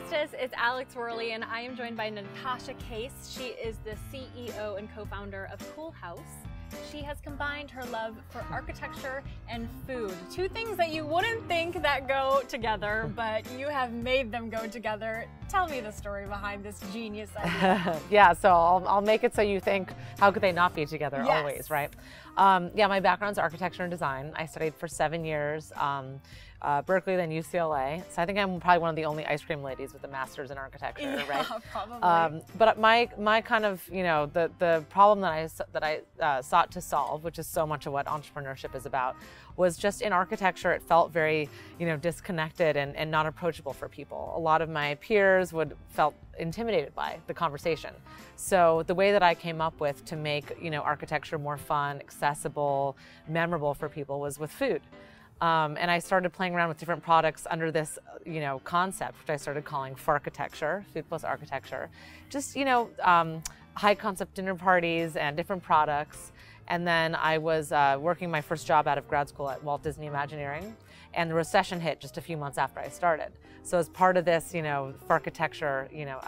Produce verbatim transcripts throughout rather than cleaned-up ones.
Baristas, it's Alex Wehrley, and I am joined by Natasha Case. She is the C E O and co-founder of Coolhaus. She has combined her love for architecture and food, two things that you wouldn't think that go together, but you have made them go together. Tell me the story behind this genius idea. Yeah, so I'll, I'll make it so you think, how could they not be together? Yes. Always, right? Um, yeah, my background's architecture and design. I studied for seven years, um, uh, Berkeley, then U C L A. So I think I'm probably one of the only ice cream ladies with a master's in architecture, yeah, right? Probably. Um, but my my kind of, you know, the the problem that I that I uh, sought to solve, which is so much of what entrepreneurship is about, was just in architecture. It felt very, you know, disconnected and, and not approachable for people. A lot of my peers would felt intimidated by the conversation. So the way that I came up with to make, you know, architecture more fun, accessible, memorable for people was with food. Um, and I started playing around with different products under this, you know, concept, which I started calling Farkitecture, food plus architecture. Just, you know, um, high concept dinner parties and different products. And then I was uh, working my first job out of grad school at Walt Disney Imagineering, and the recession hit just a few months after I started. So as part of this, you know, Farkitecture, you know,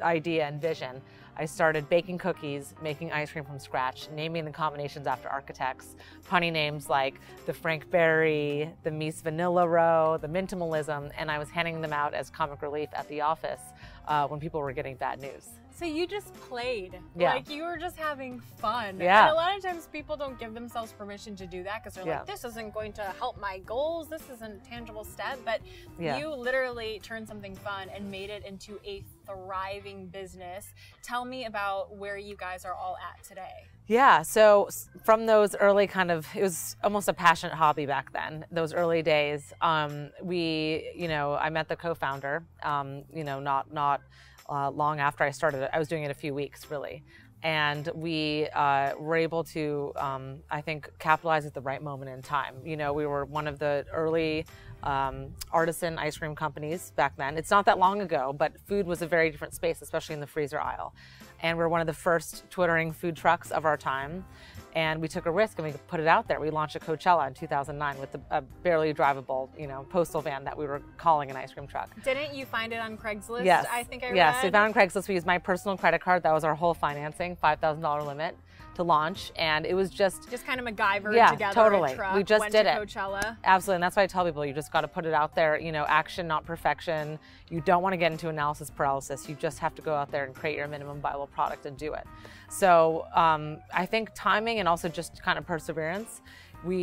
idea and vision, I started baking cookies, making ice cream from scratch, naming the combinations after architects, punny names like the Frank Berry, the Mies Vanilla Row, the Mintimalism, and I was handing them out as comic relief at the office uh, when people were getting bad news. So you just played, yeah. Like you were just having fun. Yeah. And a lot of times people don't give themselves permission to do that because they're yeah. like, this isn't going to help my goals, this isn't a tangible step, but yeah. you literally turned something fun and made it into a thriving business. Tell me about where you guys are all at today. Yeah, so from those early kind of, it was almost a passionate hobby back then, those early days, um, we, you know, I met the co-founder, um, you know, not, not, Uh, long after I started it. I was doing it a few weeks, really. And we uh, were able to, um, I think, capitalize at the right moment in time. You know, we were one of the early um, artisan ice cream companies back then. It's not that long ago, but food was a very different space, especially in the freezer aisle. And we're one of the first twittering food trucks of our time. And we took a risk and we put it out there. We launched a Coachella in two thousand nine with a, a barely drivable, you know, postal van that we were calling an ice cream truck. Didn't you find it on Craigslist? Yes. I think I read. Yes, we found it on Craigslist. We used my personal credit card. That was our whole financing, five thousand dollar limit to launch. And it was just... Just kind of MacGyver yeah, together. Yeah, totally. A truck, we just went did to it. Coachella. Absolutely. And that's why I tell people, you just got to put it out there. You know, action, not perfection. You don't want to get into analysis paralysis. You just have to go out there and create your minimum viable product and do it. So um, I think timing and also just kind of perseverance, we,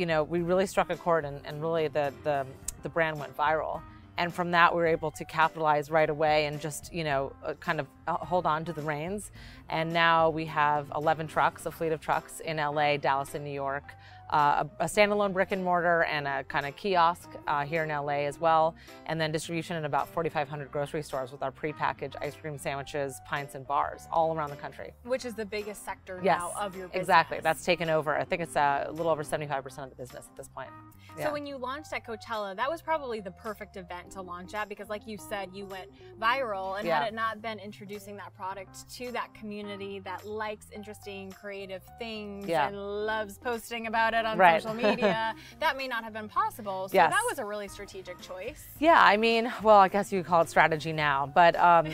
you know, we really struck a chord, and, and really the, the, the brand went viral. And from that, we were able to capitalize right away and just, you know, kind of hold on to the reins. And now we have eleven trucks, a fleet of trucks in L A, Dallas, and New York, uh, a, a standalone brick and mortar and a kind of kiosk uh, here in L A as well. And then distribution in about forty-five hundred grocery stores with our prepackaged ice cream sandwiches, pints, and bars all around the country. Which is the biggest sector yes, now of your business. Exactly. That's taken over. I think it's a little over seventy-five percent of the business at this point. Yeah. So when you launched at Coachella, that was probably the perfect event to launch at, because like you said, you went viral, and yeah. had it not been introducing that product to that community that likes interesting, creative things yeah. and loves posting about it on right. social media, that may not have been possible. So yes. that was a really strategic choice. Yeah, I mean, well, I guess you could call it strategy now, but um,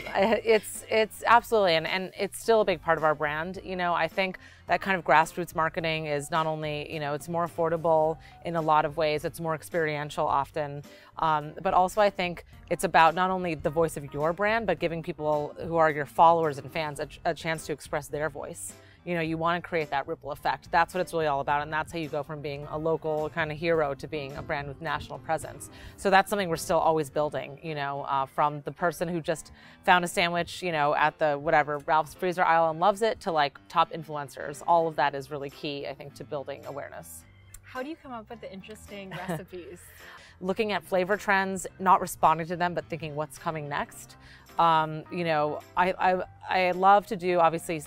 it's it's absolutely, and, and it's still a big part of our brand. You know, I think that kind of grassroots marketing is not only, you know, it's more affordable in a lot of ways, it's more experiential often, um, but also I think it's about not only the voice of your brand, but giving people who are your followers and fans a, a chance to express their voice. You know, you want to create that ripple effect. That's what it's really all about, and that's how you go from being a local kind of hero to being a brand with national presence. So that's something we're still always building, you know, uh, from the person who just found a sandwich, you know, at the whatever Ralph's freezer aisle and loves it, to like top influencers. All of that is really key, I think, to building awareness. How do you come up with the interesting recipes? Looking at flavor trends, not responding to them, but thinking what's coming next. Um, you know, I, I, I love to do obviously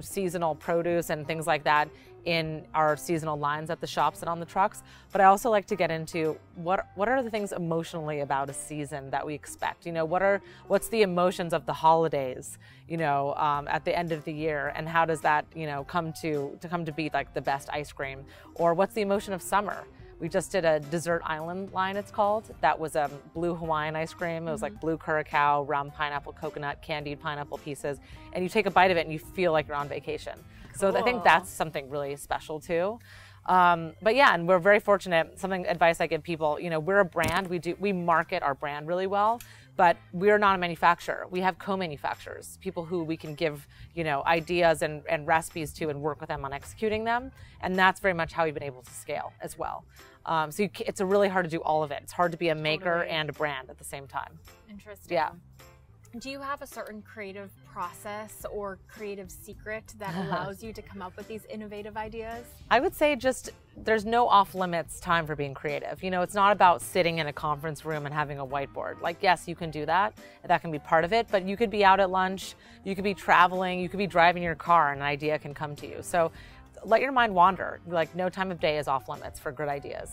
seasonal produce and things like that in our seasonal lines at the shops and on the trucks, but I also like to get into what what are the things emotionally about a season that we expect. You know, what are what's the emotions of the holidays, you know, um, at the end of the year, and how does that, you know, come to to come to be like the best ice cream? Or what's the emotion of summer? We just did a dessert island line, it's called. That was um, blue Hawaiian ice cream. It was like blue curacao, rum pineapple, coconut, candied pineapple pieces. And you take a bite of it and you feel like you're on vacation. Cool. So I think that's something really special too. Um, but yeah, and we're very fortunate. Something advice I give people, you know, we're a brand. We do we market our brand really well, but we're not a manufacturer. We have co-manufacturers, people who we can give, you know, ideas and, and recipes to and work with them on executing them. And that's very much how we've been able to scale as well. Um, so you, it's a really hard to do all of it. It's hard to be a maker totally. and a brand at the same time. Interesting. Yeah. Do you have a certain creative process or creative secret that allows you to come up with these innovative ideas? I would say just there's no off limits time for being creative. You know, it's not about sitting in a conference room and having a whiteboard. Like, yes, you can do that. That can be part of it, but you could be out at lunch, you could be traveling, you could be driving your car and an idea can come to you. So let your mind wander. Like, no time of day is off limits for good ideas.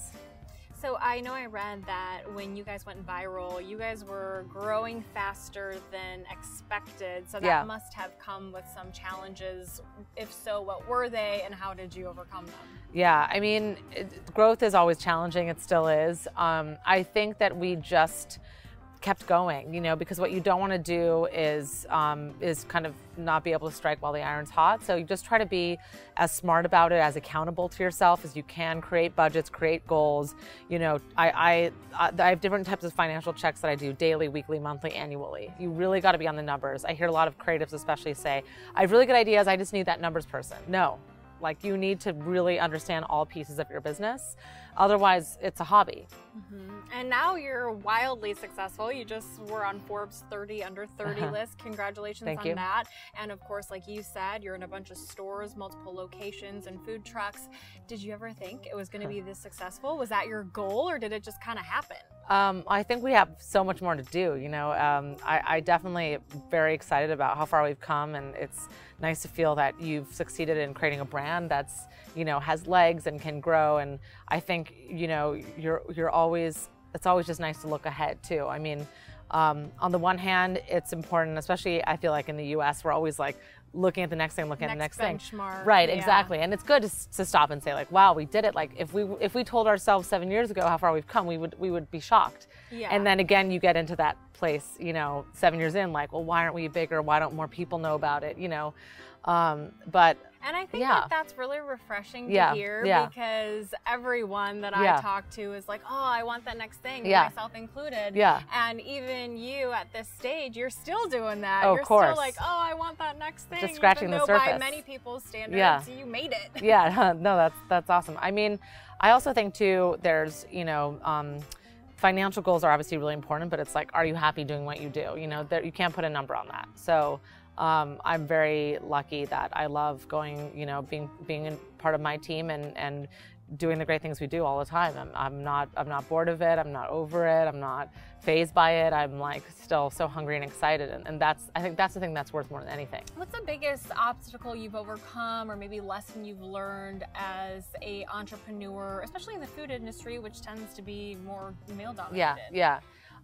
So I know I read that when you guys went viral, you guys were growing faster than expected. So that yeah. must have come with some challenges. If so, what were they and how did you overcome them? Yeah, I mean, it, growth is always challenging. It still is. Um, I think that we just kept going, you know, because what you don't want to do is um, is kind of not be able to strike while the iron's hot. So you just try to be as smart about it, as accountable to yourself as you can. Create budgets, create goals. You know, I I, I have different types of financial checks that I do daily, weekly, monthly, annually. You really got to be on the numbers. I hear a lot of creatives, especially, say, "I have really good ideas. I just need that numbers person." No. Like, you need to really understand all pieces of your business. Otherwise, it's a hobby. Mm-hmm. And now you're wildly successful. You just were on Forbes thirty under thirty uh-huh. list. Congratulations Thank on you. that. And of course, like you said, you're in a bunch of stores, multiple locations and food trucks. Did you ever think it was going to be this successful? Was that your goal or did it just kind of happen? Um, I think we have so much more to do, you know. Um, I, I definitely very excited about how far we've come, and it's nice to feel that you've succeeded in creating a brand that's, you know, has legs and can grow. And I think, you know, you're you're always it's always just nice to look ahead too. I mean, um, on the one hand, it's important, especially I feel like in the U S, we're always like looking at the next thing, looking next at the next benchmark. thing. Right, yeah. exactly. And it's good to, to stop and say like, wow, we did it. Like, if we if we told ourselves seven years ago how far we've come, we would we would be shocked. Yeah. And then again, you get into that place, you know, seven years in, like, well, why aren't we bigger? Why don't more people know about it? You know, um, but. And I think yeah. that that's really refreshing to yeah. hear yeah. because everyone that yeah. I talk to is like, oh, I want that next thing, yeah. myself included. Yeah. And even you at this stage, you're still doing that. Oh, you're of course. still like, oh, I want that next thing. Just scratching even the surface. By many people's standards, yeah. you made it. Yeah, no, that's, that's awesome. I mean, I also think too, there's, you know, um, financial goals are obviously really important, but it's like, are you happy doing what you do? You know, there, you can't put a number on that. So. Um, I'm very lucky that I love going, you know, being being part of my team and, and doing the great things we do all the time. I'm, I'm not I'm not bored of it. I'm not over it. I'm not phased by it. I'm like still so hungry and excited. And, and that's I think that's the thing that's worth more than anything. What's the biggest obstacle you've overcome, or maybe lesson you've learned as a entrepreneur, especially in the food industry, which tends to be more male dominated? Yeah, yeah.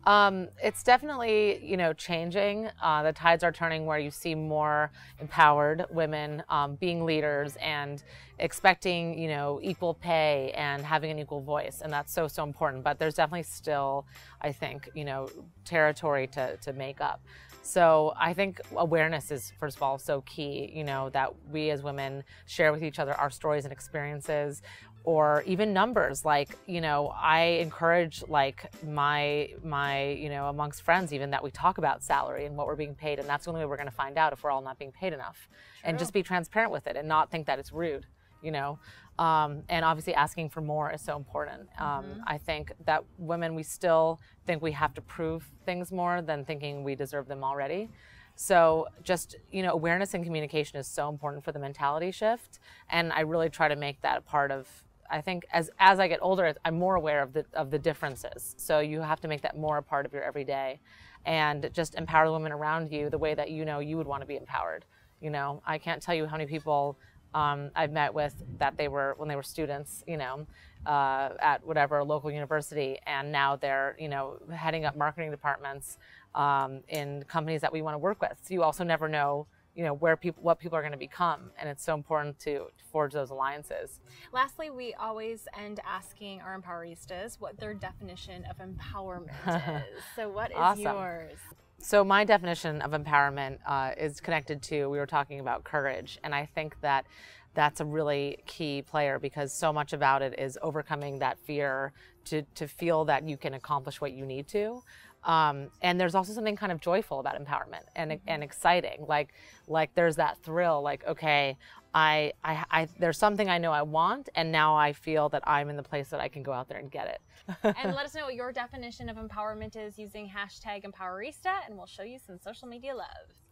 Um, it's definitely, you know, changing. Uh, the tides are turning where you see more empowered women um, being leaders and expecting, you know, equal pay and having an equal voice. And that's so, so important. But there's definitely still, I think, you know, territory to, to make up. So I think awareness is, first of all, so key, you know, that we as women share with each other our stories and experiences. Or even numbers, like, you know, I encourage like my, my, you know, amongst friends even, that we talk about salary and what we're being paid. And that's the only way we're going to find out if we're all not being paid enough. True. And just be transparent with it and not think that it's rude, you know. Um, and obviously asking for more is so important. Um, mm-hmm. I think that women, we still think we have to prove things more than thinking we deserve them already. So just, you know, awareness and communication is so important for the mentality shift. And I really try to make that a part of, I think as, as I get older, I'm more aware of the, of the differences. So you have to make that more a part of your everyday and just empower the women around you the way that, you know, you would want to be empowered. You know, I can't tell you how many people um, I've met with that they were, when they were students, you know, uh, at whatever local university, and now they're, you know, heading up marketing departments um, in companies that we want to work with. So you also never know you know, where people, what people are going to become. And it's so important to, to forge those alliances. Lastly, we always end asking our Empoweristas what their definition of empowerment is. So what is awesome. yours? So my definition of empowerment uh, is connected to, we were talking about courage. And I think that that's a really key player, because so much about it is overcoming that fear to, to feel that you can accomplish what you need to. Um, and there's also something kind of joyful about empowerment and, mm-hmm. and exciting. Like, like there's that thrill, like, okay, I, I, I, there's something I know I want, and now I feel that I'm in the place that I can go out there and get it. And let us know what your definition of empowerment is using hashtag Empowerista, and we'll show you some social media love.